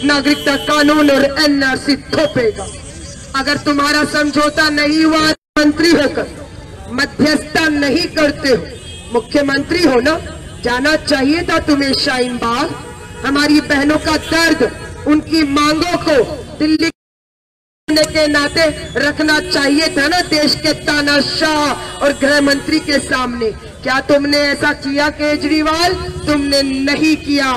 नागरिकता कानून और एनआरसी थोपेगा। अगर तुम्हारा समझौता नहीं हुआ, मंत्री होकर मध्यस्थता नहीं करते हो, मुख्यमंत्री हो ना, जाना चाहिए था तुम्हें शाहीनबाग। हमारी बहनों का दर्द, उनकी मांगों को दिल्ली के नाते रखना चाहिए था ना देश के तानाशाह और गृह मंत्री के सामने। क्या तुमने ऐसा किया केजरीवाल? तुमने नहीं किया।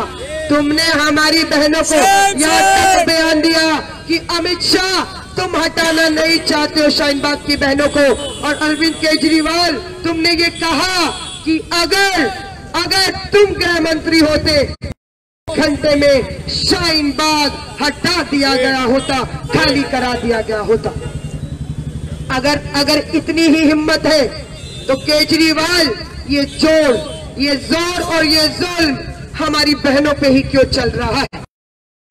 तुमने हमारी बहनों को यहाँ तक बयान दिया कि अमित शाह तुम हटाना नहीं चाहते हो शाहीनबाग की बहनों को, और अरविंद केजरीवाल तुमने ये कहा कि अगर तुम गृह मंत्री होते घंटे में शाहीनबाग हटा दिया गया होता, खाली करा दिया गया होता। अगर इतनी ही हिम्मत है तो केजरीवाल ये जोर और ये जुल्म हमारी बहनों पे ही क्यों चल रहा है?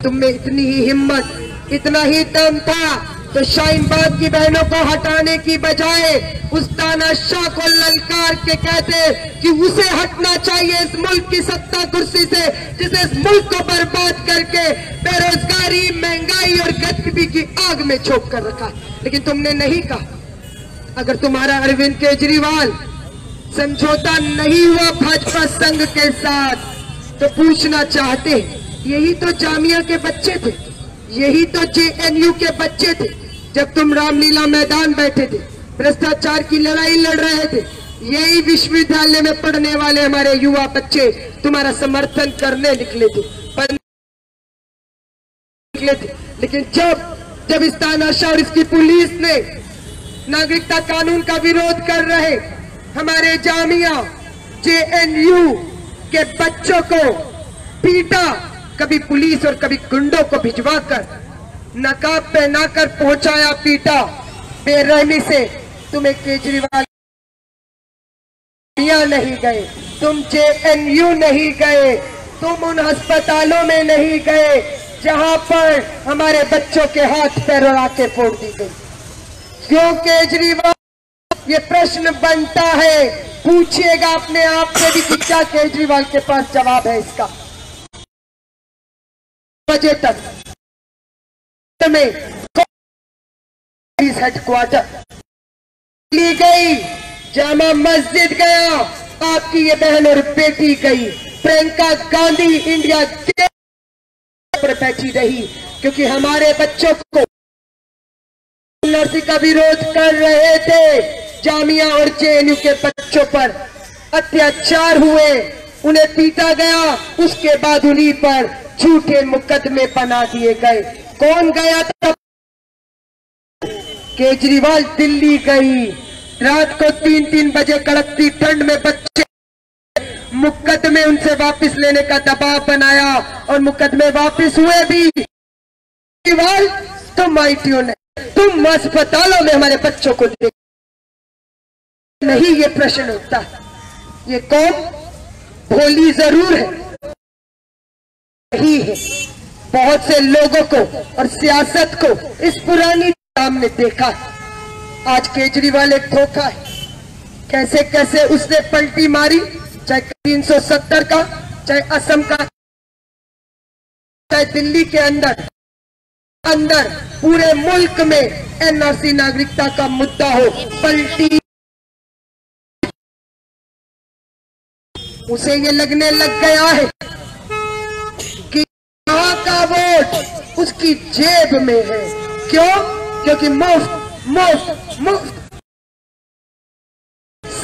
तुम में इतनी ही हिम्मत, इतना ही दम था तो शाहीनबाग की बहनों को हटाने की बजाय उस तानाशाह को ललकार के कहते कि उसे हटना चाहिए इस मुल्क की सत्ता कुर्सी से, जिसे इस मुल्क को बर्बाद करके बेरोजगारी, महंगाई और गरीबी की आग में झोंक कर रखा। लेकिन तुमने नहीं कहा। अगर तुम्हारा अरविंद केजरीवाल समझौता नहीं हुआ भाजपा संघ के साथ तो पूछना चाहते, यही तो जामिया के बच्चे थे, यही तो जेएनयू के बच्चे थे जब तुम रामलीला मैदान बैठे थे, भ्रष्टाचार की लड़ाई लड़ रहे थे। यही विश्वविद्यालय में पढ़ने वाले हमारे युवा बच्चे तुम्हारा समर्थन करने निकले थे। लेकिन जब इस तानाशाह और इसकी पुलिस ने नागरिकता कानून का विरोध कर रहे हमारे जामिया जेएनयू के बच्चों को पीटा, कभी पुलिस और कभी गुंडों को भिजवा कर नकाब पहनाकर पहुंचाया, पीटा, बेरहमी से तुम्हें केजरीवाल नहीं गए, तुम जेएनयू नहीं गए, तुम उन अस्पतालों में नहीं गए जहां पर हमारे बच्चों के हाथ पैर और आंखें फोड़ दी गई। क्यों केजरीवाल? ये प्रश्न बनता है, पूछिएगा अपने आप से भी कि क्या केजरीवाल के पास जवाब है इसका? बजे तक में हेडक्वार्टर ली गई, जामा मस्जिद गया, आपकी ये बहन और बेटी गई, प्रियंका गांधी इंडिया गेट पर बैठी रही क्योंकि हमारे बच्चों को नर्सी का विरोध कर रहे थे। जामिया और जेएनयू के बच्चों पर अत्याचार हुए, उन्हें पीटा गया, उसके बाद उन्हीं पर झूठे मुकदमे बना दिए गए। कौन गया था? केजरीवाल दिल्ली गई, रात को 3-3 बजे कड़कती ठंड में बच्चे मुकदमे उनसे वापस लेने का दबाव बनाया और मुकदमे वापस हुए भी। केजरीवाल तुम आई क्यों नहीं? तुम अस्पतालों में हमारे बच्चों को देख नहीं? ये प्रश्न होता है। ये कौम भोली जरूर है, बहुत से लोगों को और सियासत को इस पुरानी काम ने देखा। आज केजरीवाल एक धोखा है, कैसे कैसे उसने पलटी मारी, चाहे 370 का, चाहे असम का, चाहे दिल्ली के अंदर पूरे मुल्क में एनआरसी नागरिकता का मुद्दा हो, पलटी। उसे ये लगने लग गया है का वोट उसकी जेब में है। क्यों? क्योंकि मुफ्त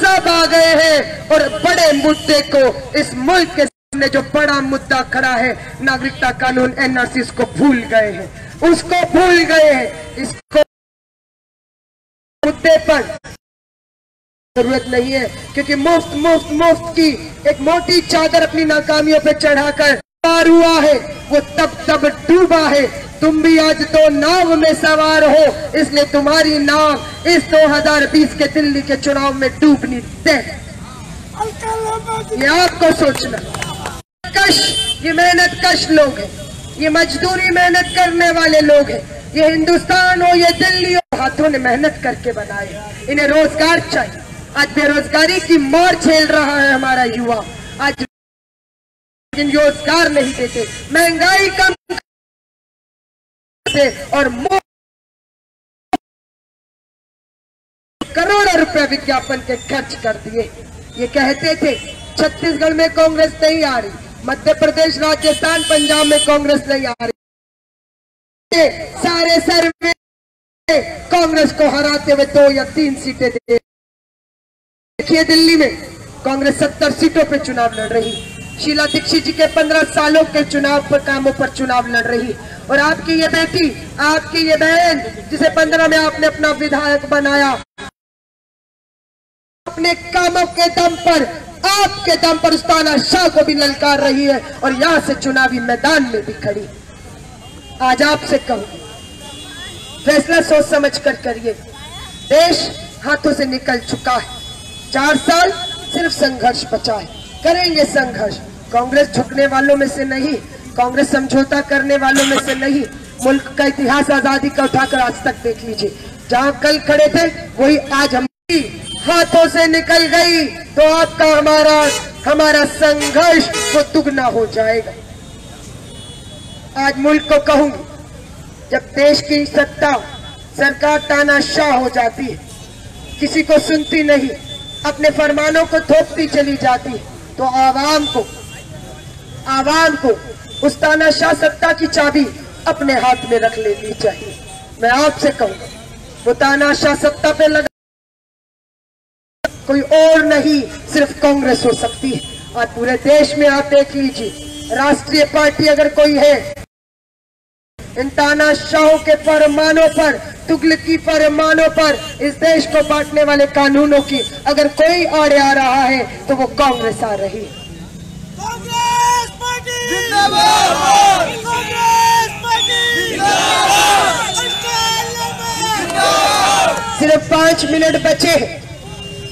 सब आ गए हैं और बड़े मुद्दे को, इस मुल्क के सामने जो बड़ा मुद्दा खड़ा है नागरिकता कानून एनआरसी, इसको भूल गए हैं, उसको भूल गए हैं। इसको मुद्दे पर जरूरत नहीं है क्योंकि मुफ्त की एक मोटी चादर अपनी नाकामियों पर चढ़ाकर पार हुआ है, वो तब डूबा है। तुम भी आज तो नाव में सवार हो, इसलिए तुम्हारी नाव इस 2020 के दिल्ली के चुनाव में डूबनी तय। ये आपको सोचना। कश ये मेहनत कश लोग हैं, ये मजदूरी मेहनत करने वाले लोग हैं, ये हिंदुस्तान हो, ये दिल्ली हो, हाथों ने मेहनत करके बनाए, इन्हें रोजगार चाहिए। आज बेरोजगारी की मार झेल रहा है हमारा युवा, आज रोजगार नहीं देते, महंगाई कम से और करोड़ों रुपए विज्ञापन के खर्च कर दिए। ये कहते थे छत्तीसगढ़ में कांग्रेस नहीं आ रही, मध्य प्रदेश, राजस्थान, पंजाब में कांग्रेस नहीं आ रही, सारे सर्वे कांग्रेस को हराते हुए 2 या 3 सीटें दे। देखिए दिल्ली में कांग्रेस 70 सीटों पर चुनाव लड़ रही, शीला दीक्षित जी के 15 सालों के चुनाव पर कामों पर चुनाव लड़ रही, और आपकी ये बेटी, आपकी ये बहन जिसे 15 में आपने अपना विधायक बनाया, अपने कामों के दम पर, आपके दम पर आदर्श शास्त्र को भी ललकार रही है और यहाँ से चुनावी मैदान में भी खड़ी। आज आपसे कहूँ, फैसला सोच समझ कर करिए। देश हाथों से निकल चुका है, 4 साल सिर्फ संघर्ष बचा है। करेंगे संघर्ष, कांग्रेस झुकने वालों में से नहीं, कांग्रेस समझौता करने वालों में से नहीं। मुल्क का इतिहास आजादी का उठाकर आज तक देख लीजिए, जहाँ कल खड़े थे वही आज हमारी हाथों से निकल गई, तो आपका हमारा संघर्ष वो दुगना हो जाएगा। आज मुल्क को कहूंगी, जब देश की सत्ता सरकार तानाशाह हो जाती है, किसी को सुनती नहीं, अपने फरमानों को थोपती चली जाती है, तो आवाम को उस तानाशाह सत्ता की चाबी अपने हाथ में रख लेनी चाहिए। मैं आपसे कहूँगा, वो तानाशाह सत्ता पे लगा कोई और नहीं, सिर्फ कांग्रेस हो सकती है। और पूरे देश में आप देख लीजिए, राष्ट्रीय पार्टी अगर कोई है, इन तानाशाहों के फरमानों पर, तुगलकी फरमानों पर, इस देश को बांटने वाले कानूनों की अगर कोई आड़े आ रहा है, तो वो कांग्रेस आ रही। कांग्रेस पार्टी जिंदाबाद, कांग्रेस पार्टी जिंदाबाद, जिंदाबाद। सिर्फ 5 मिनट बचे,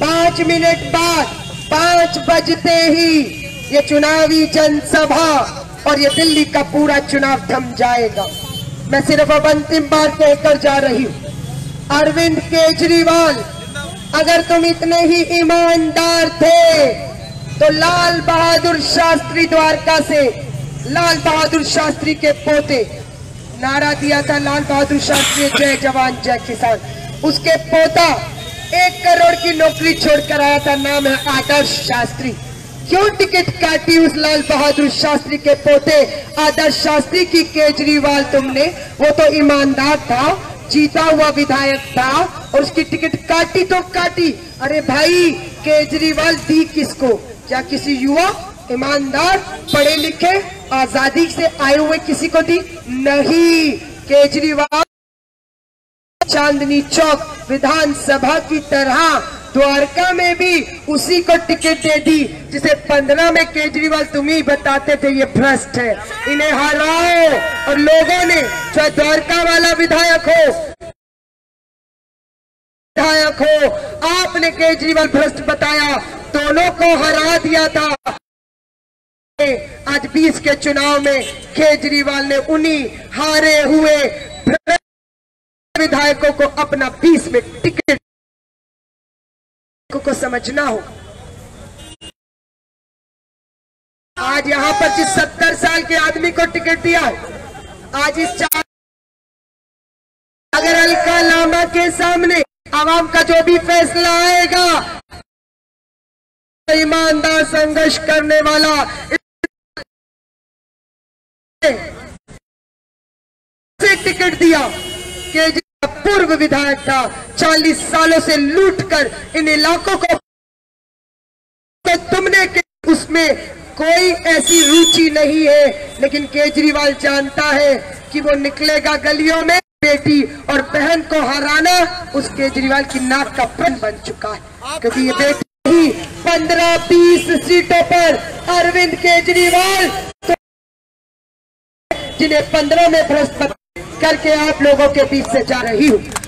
5 मिनट बाद 5 बजते ही ये चुनावी जनसभा और ये दिल्ली का पूरा चुनाव थम जाएगा। मैं सिर्फ अब अंतिम बार कहकर जा रही हूँ, अरविंद केजरीवाल अगर तुम इतने ही ईमानदार थे तो लाल बहादुर शास्त्री, द्वारका से लाल बहादुर शास्त्री के पोते, नारा दिया था लाल बहादुर शास्त्री जय जवान जय किसान, उसके पोता 1 करोड़ की नौकरी छोड़कर आया था, नाम है आदर्श शास्त्री। क्यों टिकट काटी उस लाल बहादुर शास्त्री के पोते आदर्श शास्त्री की केजरीवाल तुमने? वो तो ईमानदार था, जीता हुआ विधायक था, और उसकी टिकट काटी तो काटी। अरे भाई, केजरीवाल दी किसको? क्या किसी युवा, ईमानदार, पढ़े लिखे, आजादी से आए हुए किसी को दी? नहीं। केजरीवाल चांदनी चौक विधानसभा की तरह द्वारका में भी उसी को टिकट दे दी जिसे 15 में केजरीवाल तुम ही बताते थे ये भ्रष्ट है, इन्हें हराओ। और लोगों ने, चाहे द्वारका वाला विधायक हो, आपने केजरीवाल भ्रष्ट बताया, दोनों को हरा दिया था। आज 20 के चुनाव में केजरीवाल ने उन्हीं हारे हुए विधायकों को अपना 20 में टिकट को समझना हो। आज यहाँ पर जिस 70 साल के आदमी को टिकट दिया है, आज इस चार अगर अलका लामा के सामने आवाम का जो भी फैसला आएगा, ईमानदार संघर्ष करने वाला से टिकट दिया के पूर्व विधायक था, 40 सालों से लूटकर इन इलाकों को, तो तुमने उसमें कोई ऐसी रुचि नहीं है। लेकिन केजरीवाल जानता है कि वो निकलेगा गलियों में, बेटी और बहन को हराना उस केजरीवाल की नाक का फन बन चुका है, क्योंकि ये बेटी ही 15-20 सीटों पर अरविंद केजरीवाल तो, जिन्हें 15 में भ्रष्ट करके आप लोगों के बीच से जा रही हूँ।